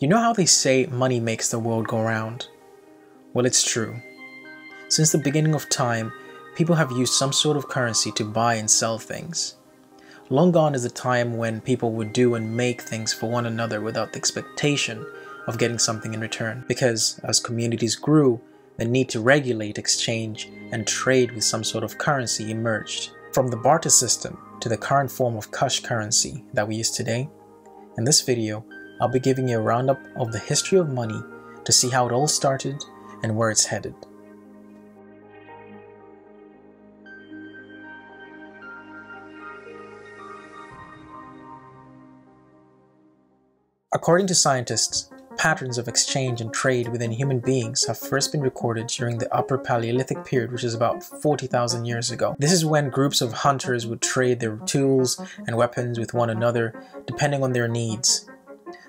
You know how they say money makes the world go round? Well, it's true. Since the beginning of time, people have used some sort of currency to buy and sell things. Long gone is the time when people would do and make things for one another without the expectation of getting something in return, because as communities grew, the need to regulate exchange and trade with some sort of currency emerged. From the barter system to the current form of cash currency that we use today, in this video, I'll be giving you a roundup of the history of money to see how it all started and where it's headed. According to scientists, patterns of exchange and trade within human beings have first been recorded during the Upper Paleolithic period, which is about 40,000 years ago. This is when groups of hunters would trade their tools and weapons with one another, depending on their needs.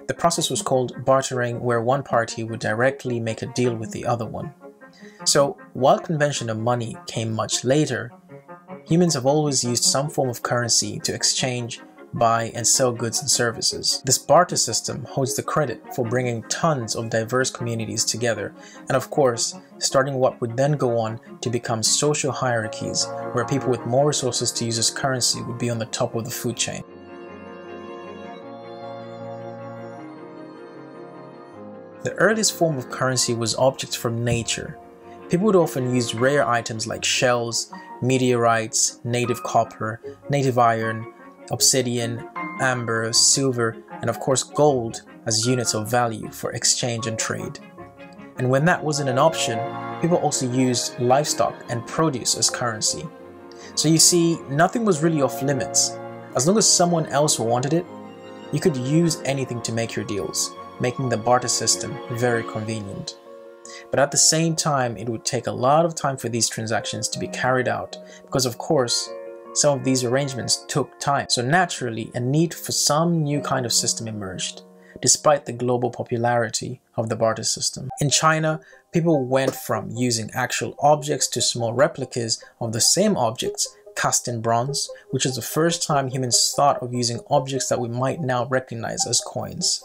The process was called bartering, where one party would directly make a deal with the other one. So, while convention of money came much later, humans have always used some form of currency to exchange, buy, and sell goods and services. This barter system holds the credit for bringing tons of diverse communities together, and of course, starting what would then go on to become social hierarchies, where people with more resources to use as currency would be on the top of the food chain. The earliest form of currency was objects from nature. People would often use rare items like shells, meteorites, native copper, native iron, obsidian, amber, silver, and of course gold as units of value for exchange and trade. And when that wasn't an option, people also used livestock and produce as currency. So you see, nothing was really off limits. As long as someone else wanted it, you could use anything to make your deals, making the barter system very convenient. But at the same time, it would take a lot of time for these transactions to be carried out, because of course, some of these arrangements took time, so naturally a need for some new kind of system emerged, despite the global popularity of the barter system. In China, people went from using actual objects to small replicas of the same objects cast in bronze, which is the first time humans thought of using objects that we might now recognize as coins.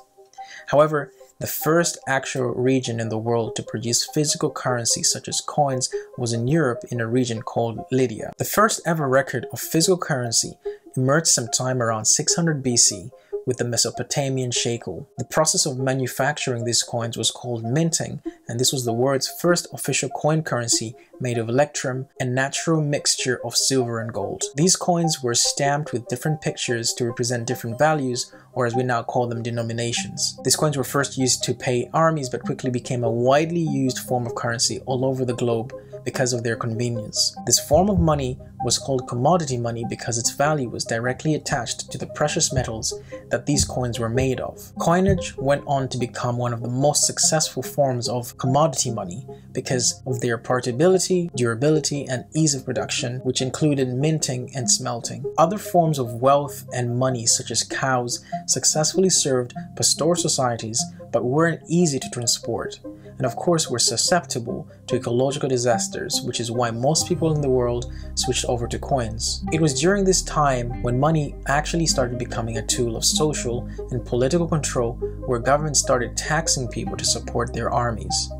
However, the first actual region in the world to produce physical currency such as coins was in Europe, in a region called Lydia. The first ever record of physical currency emerged sometime around 600 BC with the Mesopotamian shekel. The process of manufacturing these coins was called minting, and this was the world's first official coin currency made of electrum, a natural mixture of silver and gold. These coins were stamped with different pictures to represent different values, or as we now call them, denominations. These coins were first used to pay armies, but quickly became a widely used form of currency all over the globe because of their convenience. This form of money was called commodity money because its value was directly attached to the precious metals that these coins were made of. Coinage went on to become one of the most successful forms of commodity money because of their portability, durability, and ease of production, which included minting and smelting. Other forms of wealth and money, such as cows, successfully served pastoral societies but weren't easy to transport, and of course were susceptible to ecological disasters, which is why most people in the world switched over to coins. It was during this time when money actually started becoming a tool of social and political control, where governments started taxing people to support their armies.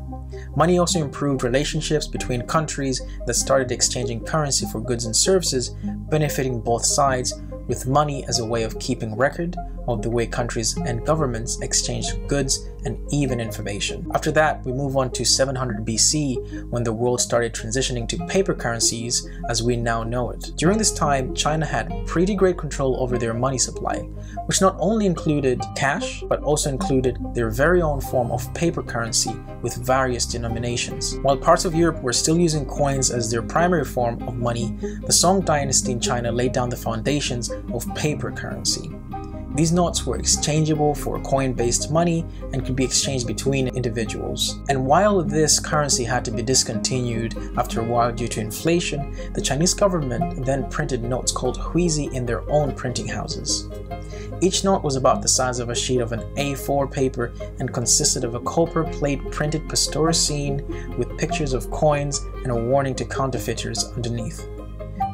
Money also improved relationships between countries that started exchanging currency for goods and services, benefiting both sides, with money as a way of keeping record of the way countries and governments exchanged goods and even information. After that, we move on to 700 BC, when the world started transitioning to paper currencies as we now know it. During this time, China had pretty great control over their money supply, which not only included cash, but also included their very own form of paper currency with various denominations. While parts of Europe were still using coins as their primary form of money, the Song Dynasty in China laid down the foundations of paper currency. These notes were exchangeable for coin-based money and could be exchanged between individuals. And while this currency had to be discontinued after a while due to inflation, the Chinese government then printed notes called Huizi in their own printing houses. Each note was about the size of a sheet of an A4 paper and consisted of a copper plate printed pastoral scene with pictures of coins and a warning to counterfeiters underneath.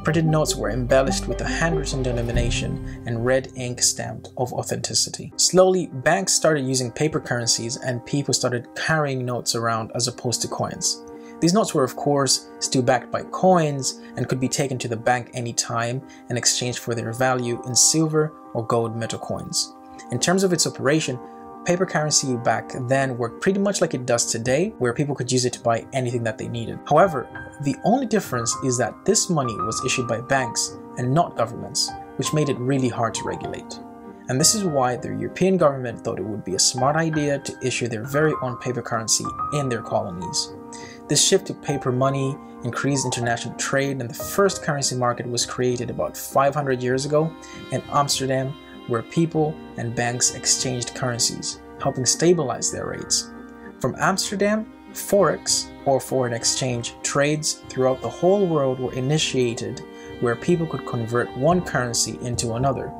Printed notes were embellished with a handwritten denomination and red ink stamped of authenticity. Slowly, banks started using paper currencies and people started carrying notes around as opposed to coins. These notes were of course still backed by coins and could be taken to the bank anytime in exchange for their value in silver or gold metal coins. In terms of its operation, paper currency back then worked pretty much like it does today, where people could use it to buy anything that they needed. However, the only difference is that this money was issued by banks and not governments, which made it really hard to regulate. And this is why the European government thought it would be a smart idea to issue their very own paper currency in their colonies. This shift to paper money increased international trade, and the first currency market was created about 500 years ago in Amsterdam, where people and banks exchanged currencies, helping stabilize their rates. From Amsterdam, forex, or foreign exchange, trades throughout the whole world were initiated, where people could convert one currency into another.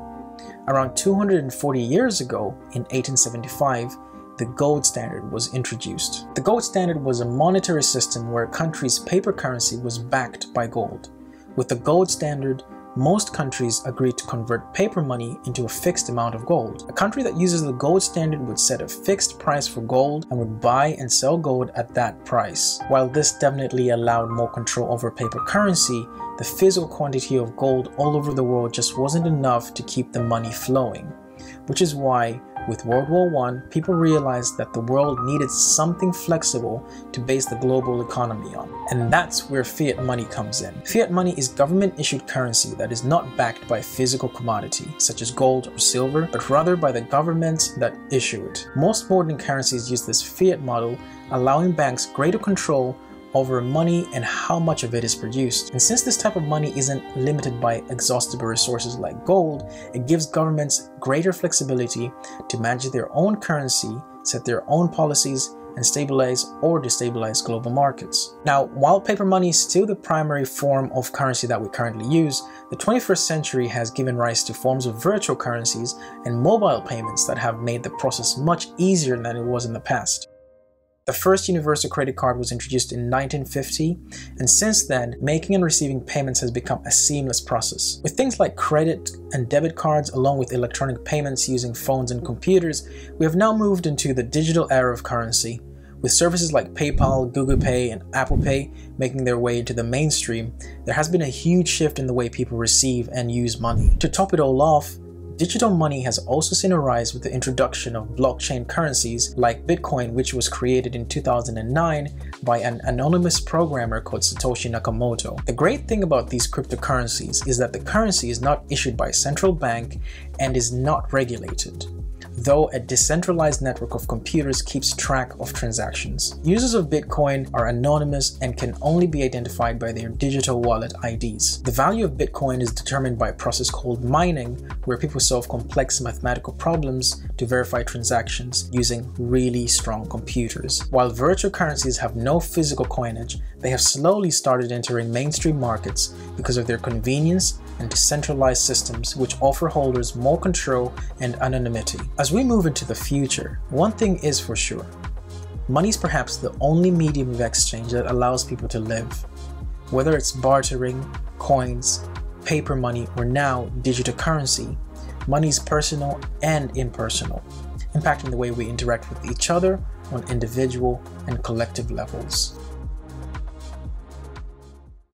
Around 240 years ago, in 1875, the gold standard was introduced. The gold standard was a monetary system where a country's paper currency was backed by gold. With the gold standard, most countries agreed to convert paper money into a fixed amount of gold. A country that uses the gold standard would set a fixed price for gold and would buy and sell gold at that price. While this definitely allowed more control over paper currency, the physical quantity of gold all over the world just wasn't enough to keep the money flowing, which is why with World War I, people realized that the world needed something flexible to base the global economy on. And that's where fiat money comes in. Fiat money is government-issued currency that is not backed by a physical commodity, such as gold or silver, but rather by the governments that issue it. Most modern currencies use this fiat model, allowing banks greater control over money and how much of it is produced. And since this type of money isn't limited by exhaustible resources like gold, it gives governments greater flexibility to manage their own currency, set their own policies, and stabilize or destabilize global markets. Now, while paper money is still the primary form of currency that we currently use, the 21st century has given rise to forms of virtual currencies and mobile payments that have made the process much easier than it was in the past. The first universal credit card was introduced in 1950, and since then, making and receiving payments has become a seamless process. With things like credit and debit cards, along with electronic payments using phones and computers, we have now moved into the digital era of currency, with services like PayPal, Google Pay, and Apple Pay making their way into the mainstream. There has been a huge shift in the way people receive and use money. To top it all off, digital money has also seen a rise with the introduction of blockchain currencies like Bitcoin, which was created in 2009 by an anonymous programmer called Satoshi Nakamoto. The great thing about these cryptocurrencies is that the currency is not issued by a central bank and is not regulated, though a decentralized network of computers keeps track of transactions. Users of Bitcoin are anonymous and can only be identified by their digital wallet IDs. The value of Bitcoin is determined by a process called mining, where people solve complex mathematical problems to verify transactions using really strong computers. While virtual currencies have no physical coinage, they have slowly started entering mainstream markets because of their convenience and decentralized systems, which offer holders more control and anonymity. As we move into the future, one thing is for sure. Money is perhaps the only medium of exchange that allows people to live, whether it's bartering, coins, paper money, or now digital currency. Money is personal and impersonal, impacting the way we interact with each other on individual and collective levels.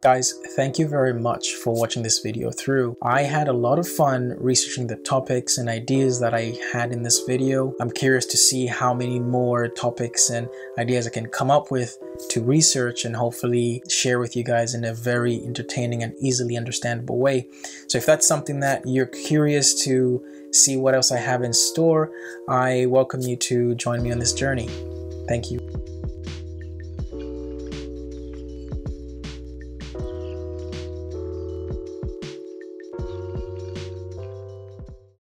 Guys, thank you very much for watching this video through. I had a lot of fun researching the topics and ideas that I had in this video. I'm curious to see how many more topics and ideas I can come up with to research and hopefully share with you guys in a very entertaining and easily understandable way. So if that's something that you're curious to see what else I have in store, I welcome you to join me on this journey. Thank you.